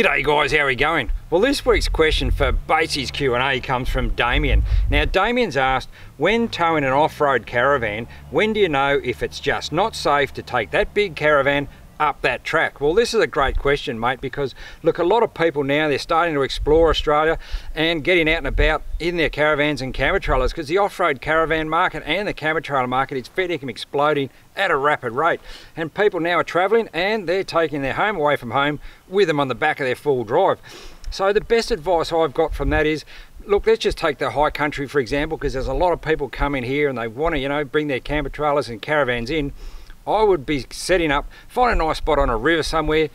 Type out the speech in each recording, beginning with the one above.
G'day guys, how are we going? Well, this week's question for Basey's Q&A comes from Damien. Now, Damien's asked, when towing an off-road caravan, when do you know if it's just not safe to take that big caravan up that track? Well, this is a great question, mate, because look, a lot of people now, they're starting to explore Australia and getting out and about in their caravans and camper trailers, because the off-road caravan market and the camper trailer market is feeding and exploding at a rapid rate, and people now are traveling and they're taking their home away from home with them on the back of their full drive. So the best advice I've got from that is, look, let's just take the high country for example, because there's a lot of people come in here and they want to, you know, bring their camper trailers and caravans in. I would be setting up, find a nice spot on a river somewhere,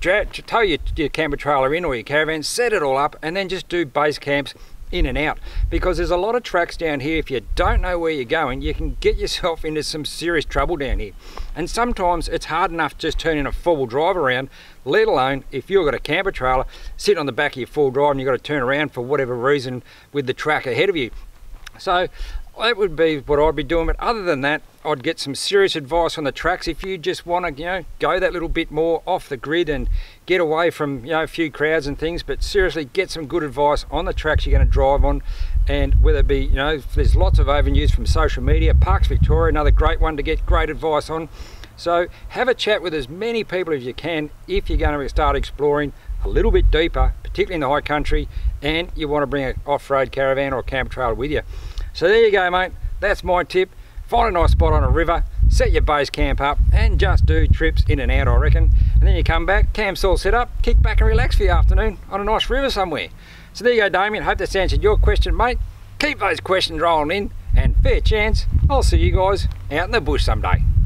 tow your camper trailer in or your caravan, set it all up, and then just do base camps in and out, because there's a lot of tracks down here. If you don't know where you're going, you can get yourself into some serious trouble down here, and sometimes it's hard enough just turning a four-wheel drive around, let alone if you've got a camper trailer sitting on the back of your full drive and you've got to turn around for whatever reason with the track ahead of you. So that would be what I'd be doing. But other than that, I'd get some serious advice on the tracks if you just want to, you know, go that little bit more off the grid and get away from, you know, a few crowds and things. But seriously, get some good advice on the tracks you're going to drive on, and whether it be, you know, there's lots of overuse from social media. Parks Victoria, another great one to get great advice on. So have a chat with as many people as you can if you're going to start exploring a little bit deeper, particularly in the high country, and you want to bring an off-road caravan or a camper trailer with you. So there you go, mate, that's my tip. Find a nice spot on a river, set your base camp up, and just do trips in and out, I reckon. And then you come back, camp's all set up, kick back and relax for the afternoon on a nice river somewhere. So there you go, Damien, hope that's answered your question, mate. Keep those questions rolling in, and fair chance, I'll see you guys out in the bush someday.